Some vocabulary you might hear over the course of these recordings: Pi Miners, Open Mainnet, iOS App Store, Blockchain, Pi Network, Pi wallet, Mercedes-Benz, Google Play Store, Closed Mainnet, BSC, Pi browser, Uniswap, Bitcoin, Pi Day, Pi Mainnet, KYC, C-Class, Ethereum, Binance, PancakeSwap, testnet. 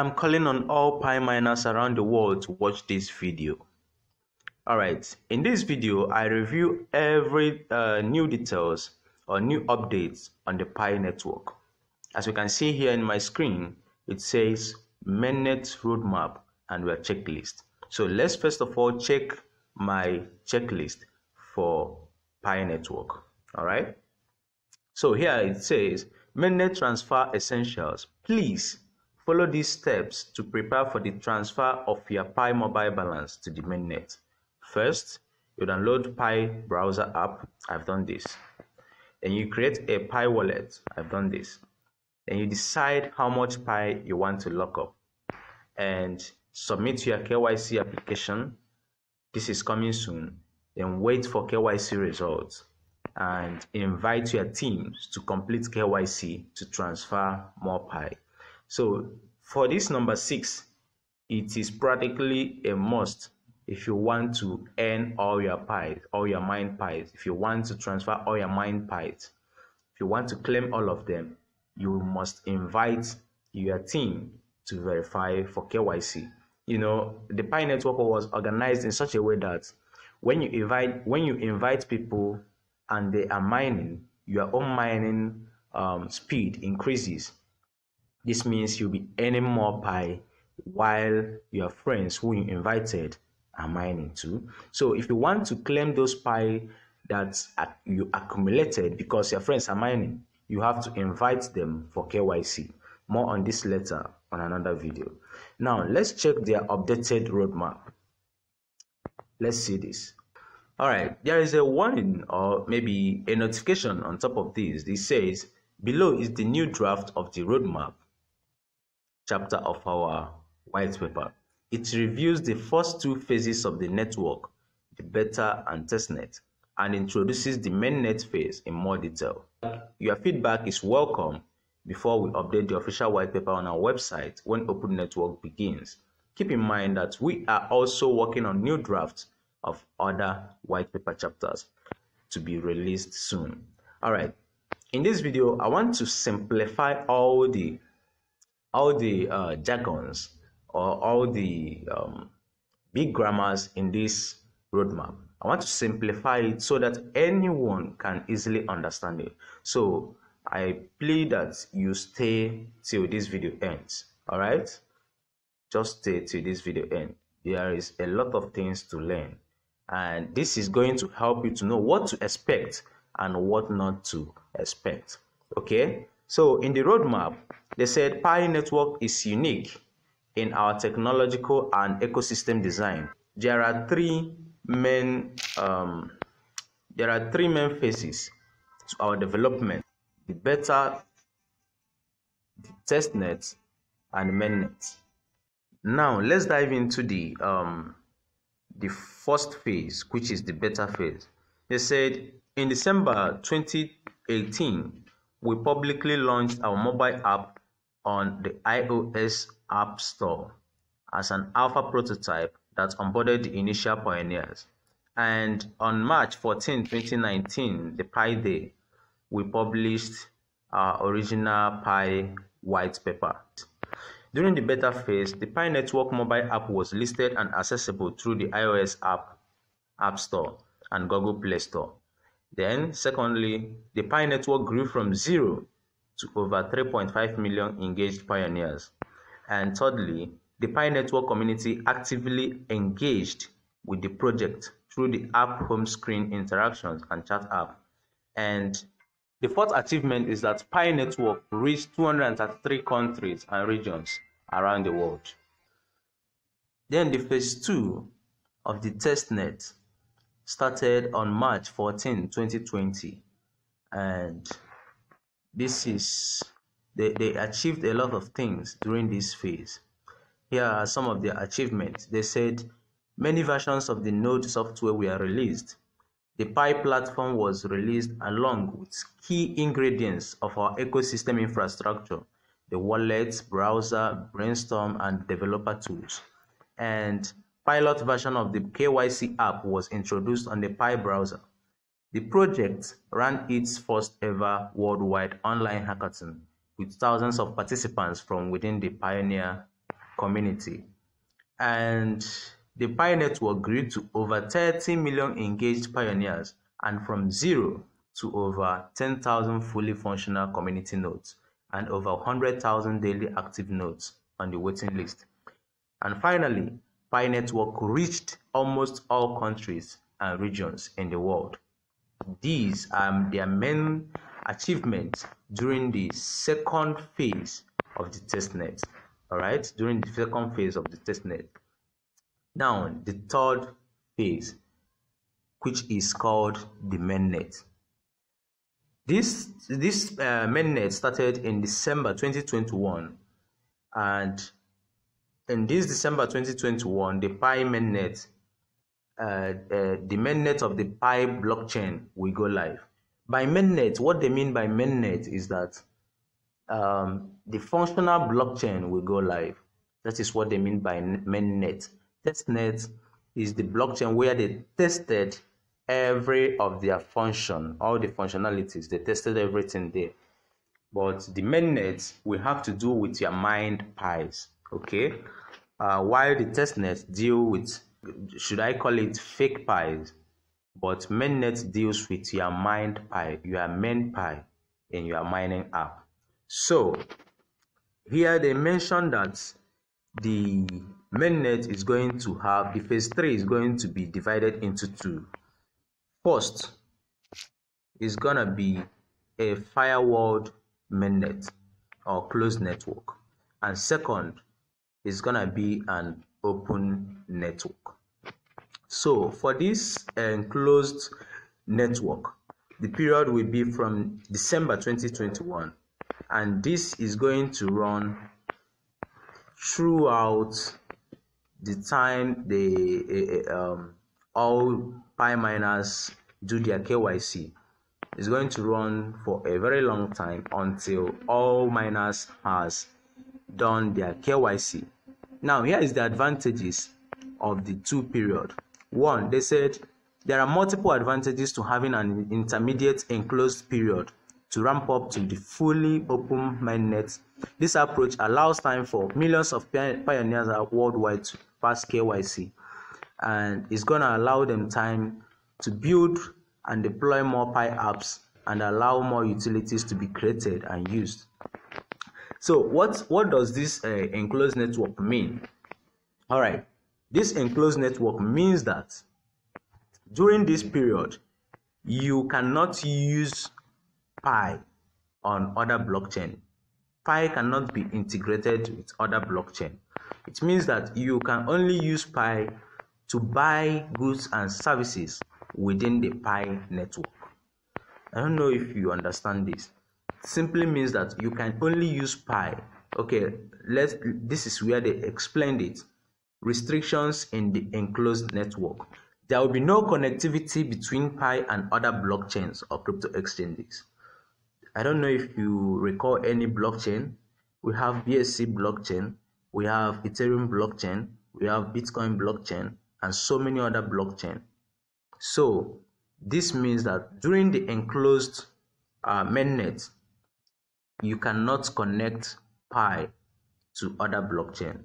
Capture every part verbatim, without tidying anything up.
I'm calling on all Pi miners around the world to watch this video. Alright, in this video, I review every uh, new details or new updates on the Pi network. As you can see here in my screen, it says Mainnet Roadmap and your checklist. So let's first of all check my checklist for Pi network. Alright, so here it says Mainnet Transfer Essentials. Please follow these steps to prepare for the transfer of your Pi mobile balance to the mainnet. First, you download Pi browser app. I've done this. And you create a Pi wallet. I've done this. And you decide how much Pi you want to lock up. And submit your K Y C application. This is coming soon. Then wait for K Y C results. And invite your teams to complete K Y C to transfer more Pi. So for this number six, it is practically a must if you want to earn all your Pi, all your mine Pi. If you want to transfer all your mine Pi, if you want to claim all of them, you must invite your team to verify for K Y C. You know, the Pi network was organized in such a way that when you invite when you invite people and they are mining, your own mining um, speed increases. This means you'll be earning more Pi while your friends who you invited are mining too. So if you want to claim those Pi that you accumulated because your friends are mining, you have to invite them for K Y C. More on this later on another video. Now let's check their updated roadmap. Let's see this. All right, there is a warning or maybe a notification on top of this. This says, below is the new draft of the roadmap chapter of our white paper. It reviews the first two phases of the network, the beta and testnet, and introduces the mainnet phase in more detail. Your feedback is welcome before we update the official white paper on our website when Open Network begins. Keep in mind that we are also working on new drafts of other white paper chapters to be released soon. All right, in this video, I want to simplify all the all the uh, jargons or all the um, big grammars in this roadmap. I want to simplify it so that anyone can easily understand it. So I plead that you stay till this video ends. All right, just stay till this video ends. There is a lot of things to learn, and this is going to help you to know what to expect and what not to expect. Okay, so in the roadmap, they said Pi network is unique in our technological and ecosystem design. There are three main um, there are three main phases to our development: the beta, the testnet, and mainnet. Now let's dive into the um, the first phase, which is the beta phase. They said in December twenty eighteen, we publicly launched our mobile app on the iOS App Store as an alpha prototype that onboarded the initial pioneers. And on March fourteenth twenty nineteen, the Pi Day, we published our original Pi white paper. During the beta phase, the Pi Network mobile app was listed and accessible through the iOS App, App Store and Google Play Store. Then, secondly, the Pi Network grew from zero to over three point five million engaged pioneers. And thirdly, the Pi Network community actively engaged with the project through the app home screen interactions and chat app. And the fourth achievement is that Pi Network reached two hundred thirty-three countries and regions around the world. Then the phase two of the testnet started on March fourteenth twenty twenty, and this is they, they achieved a lot of things during this phase. Here are some of their achievements. They said many versions of the node software were released. The Pi platform was released along with key ingredients of our ecosystem infrastructure, the wallet, browser, brainstorm, and developer tools. And pilot version of the K Y C app was introduced on the Pi browser. The project ran its first ever worldwide online hackathon with thousands of participants from within the pioneer community, and the Pi network grew to over thirty million engaged pioneers and from zero to over ten thousand fully functional community nodes and over one hundred thousand daily active nodes on the waiting list. And finally, Pi network reached almost all countries and regions in the world. These are their main achievements during the second phase of the testnet. All right, during the second phase of the testnet. Now, the third phase, which is called the mainnet. This this uh, mainnet started in December twenty twenty-one, and in this December twenty twenty-one, the Pi mainnet, uh, uh, the mainnet of the Pi blockchain, will go live. By mainnet, what they mean by mainnet is that um, the functional blockchain will go live. That is what they mean by mainnet. Testnet is the blockchain where they tested every of their function, all the functionalities. They tested everything there. But the mainnet will have to do with your mined pies, okay? Uh, while the testnet deal with, should I call it fake pies? But mainnet deals with your mined pie, your main pie in your mining app. So here they mentioned that the mainnet is going to have, the phase three is going to be divided into two. First is gonna be a firewalled mainnet or closed network, and second is gonna be an open network. So for this enclosed network, the period will be from December twenty twenty-one, and this is going to run throughout the time they uh, um, all Pi miners do their K Y C. It's going to run for a very long time until all miners has done their K Y C. Now here is the advantages of the two period. One, they said there are multiple advantages to having an intermediate enclosed period to ramp up to the fully open mainnet. This approach allows time for millions of pioneers worldwide to pass K Y C, and it's gonna allow them time to build and deploy more Pi apps and allow more utilities to be created and used. So what, what does this uh, enclosed network mean? All right, this enclosed network means that during this period, you cannot use Pi on other blockchain. Pi cannot be integrated with other blockchain. It means that you can only use Pi to buy goods and services within the Pi network. I don't know if you understand this. It simply means that you can only use Pi. Okay, let's, this is where they explained it. Restrictions in the enclosed network. There will be no connectivity between Pi and other blockchains or crypto exchanges. I don't know if you recall any blockchain. We have B S C blockchain, we have Ethereum blockchain, we have Bitcoin blockchain, and so many other blockchain. So this means that during the enclosed uh, mainnet, you cannot connect Pi to other blockchain.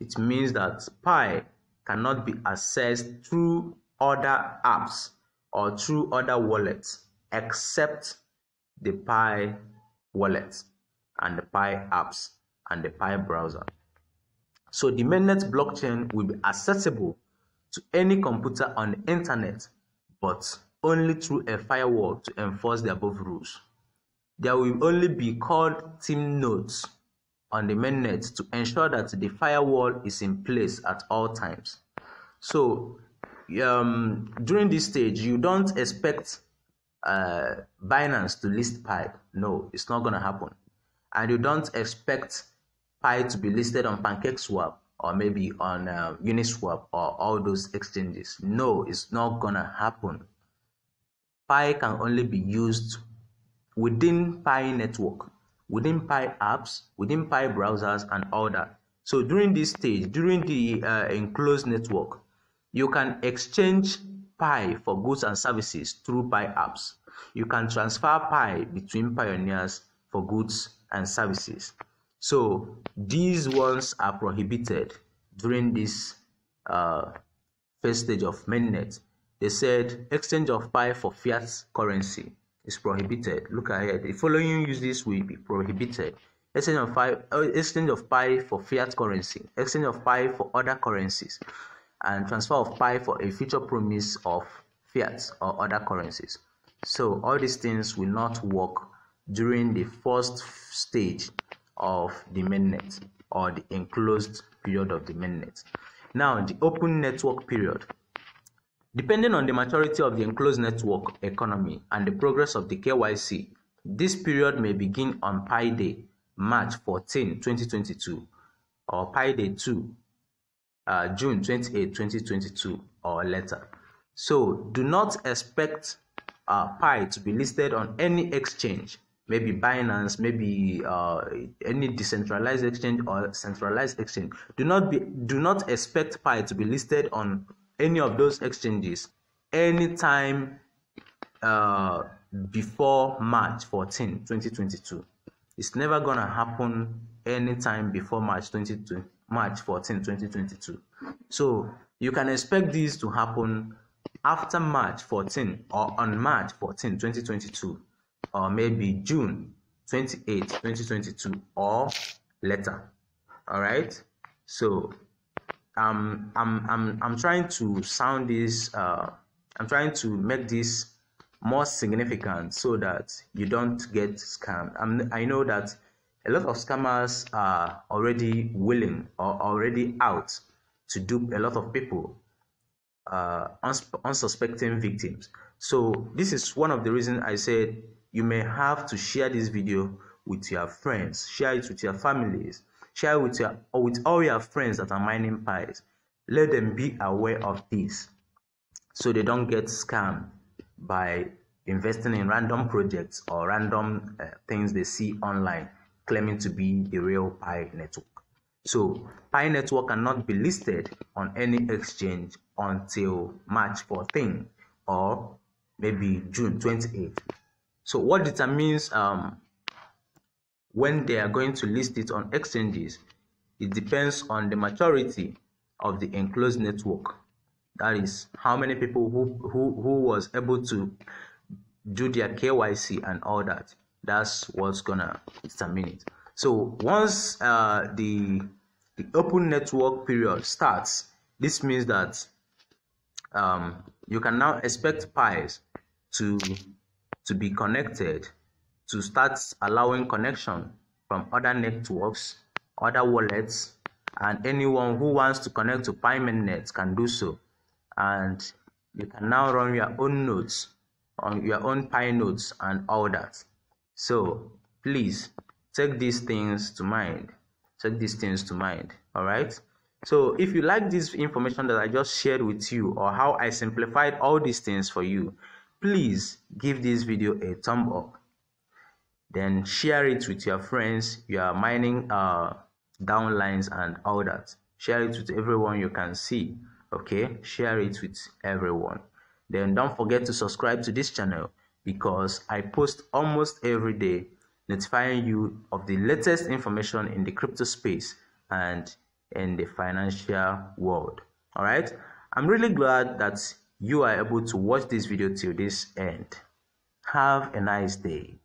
It means that Pi cannot be accessed through other apps or through other wallets except the Pi wallet and the Pi apps and the Pi browser. So the mainnet blockchain will be accessible to any computer on the internet, but only through a firewall to enforce the above rules. There will only be called team nodes on the mainnet to ensure that the firewall is in place at all times. So um, during this stage, you don't expect uh Binance to list Pi. No, it's not gonna happen. And you don't expect Pi to be listed on PancakeSwap or maybe on uh, Uniswap or all those exchanges. No, it's not gonna happen. Pi can only be used within Pi network, within Pi apps, within Pi browsers, and all that. So during this stage, during the uh, enclosed network, you can exchange Pi for goods and services through Pi apps. You can transfer Pi between pioneers for goods and services. So these ones are prohibited during this uh, first stage of mainnet. They said exchange of Pi for fiat currency is prohibited. Look ahead. The following uses will be prohibited. Exchange of Pi, exchange of Pi for fiat currency, exchange of Pi for other currencies, and transfer of Pi for a future promise of fiat or other currencies. So all these things will not work during the first stage of the mainnet or the enclosed period of the mainnet. Now, the open network period. Depending on the maturity of the enclosed network economy and the progress of the K Y C, this period may begin on Pi Day, March fourteenth twenty twenty-two, or Pi Day two, uh, June twenty-eighth twenty twenty-two, or later. So do not expect uh, Pi to be listed on any exchange, maybe Binance, maybe uh, any decentralized exchange or centralized exchange. Do not be, do not expect Pi to be listed on any of those exchanges anytime uh, before March fourteenth twenty twenty-two. It's never gonna happen anytime before March fourteenth twenty twenty-two. So you can expect this to happen after March fourteenth or on March fourteenth twenty twenty-two, or maybe June twenty-eighth twenty twenty-two, or later. All right. So Um, I'm, I'm, I'm trying to sound this, uh, I'm trying to make this more significant so that you don't get scammed. I'm, I know that a lot of scammers are already willing or already out to dupe a lot of people, uh, unsuspecting victims. So this is one of the reasons I said you may have to share this video with your friends, share it with your families, share with your or with all your friends that are mining pies. Let them be aware of this so they don't get scammed by investing in random projects or random uh, things they see online claiming to be the real Pi network. So Pi network cannot be listed on any exchange until March fourteenth or maybe June twenty-eighth. So what determines um when they are going to list it on exchanges, it depends on the maturity of the enclosed network. That is how many people who, who, who was able to do their K Y C and all that. That's what's gonna determine it. So once uh, the, the open network period starts, this means that um, you can now expect Pi's to, to be connected, to start allowing connection from other networks, other wallets, and anyone who wants to connect to Pi Mainnet can do so. And you can now run your own nodes, on your own Pi nodes and all that. So please take these things to mind. Take these things to mind. All right. So if you like this information that I just shared with you, or how I simplified all these things for you, please give this video a thumb up. Then share it with your friends, your mining uh, downlines and all that. Share it with everyone you can see, okay? Share it with everyone. Then don't forget to subscribe to this channel, because I post almost every day notifying you of the latest information in the crypto space and in the financial world, all right? I'm really glad that you are able to watch this video till this end. Have a nice day.